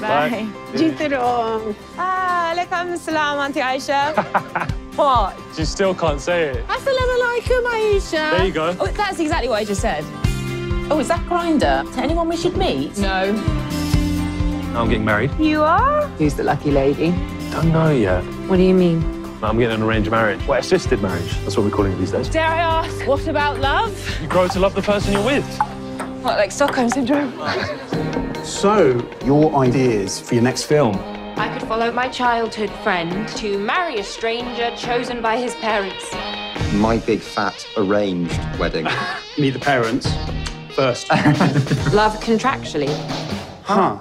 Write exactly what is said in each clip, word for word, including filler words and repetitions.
Bye. Jitterom. Ah, alaikum salam, Auntie Aisha. What? You still can't say it. Assalamu alaikum, Aisha. There you go. Oh, that's exactly what I just said. Oh, is that Grindr? To anyone we should meet? No. I'm getting married. You are? Who's the lucky lady? Don't know yet. What do you mean? I'm getting an arranged marriage. Well, assisted marriage. That's what we're calling it these days. Dare I ask, what about love? You grow to love the person you're with. What, like Stockholm Syndrome? So, your ideas for your next film? I could follow my childhood friend to marry a stranger chosen by his parents. My big, fat, arranged wedding. Me, the parents. First. Love contractually. Huh.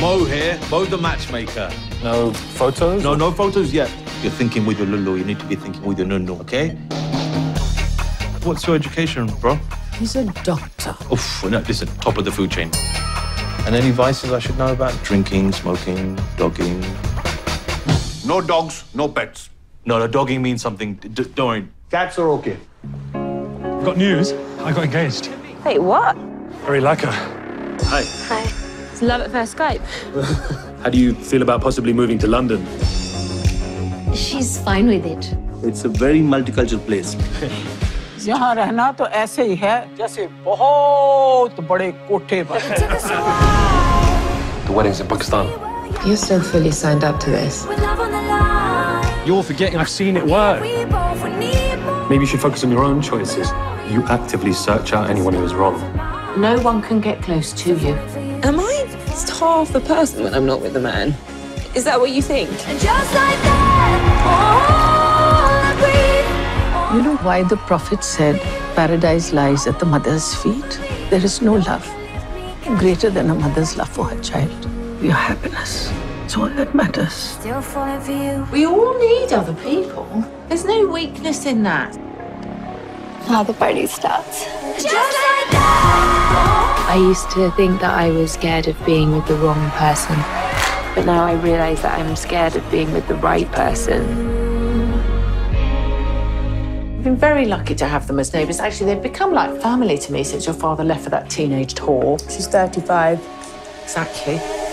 Mo here. Mo the matchmaker. No photos? No, no photos yet. You're thinking with your Lulu. You need to be thinking with your Nunu, OK? What's your education, bro? He's a doctor. Oof, no, listen, top of the food chain. And any vices I should know about? Drinking, smoking, dogging. No dogs, no pets. No, no, dogging means something. D don't worry. Cats are OK. Got news. I got engaged. Wait, what? Very like her. Hi. Hi. It's love at first Skype. How do you feel about possibly moving to London? She's fine with it. It's a very multicultural place. यहाँ रहना तो ऐसे ही है जैसे बहुत बड़े कोठे पर। The wedding's in Pakistan. You're still fully signed up to this. You're forgetting I've seen it work. Maybe you should focus on your own choices. You actively search out anyone who is wrong. No one can get close to you. Am I just half the person when I'm not with the man? Is that what you think? And just like that, oh. You know why the Prophet said, paradise lies at the mother's feet? There is no love greater than a mother's love for her child. Your happiness, it's all that matters. We all need other people. There's no weakness in that. Now the party starts. I used to think that I was scared of being with the wrong person. But now I realize that I'm scared of being with the right person. I've been very lucky to have them as neighbours. Actually, they've become like family to me since your father left for that teenage whore. She's thirty-five. Exactly.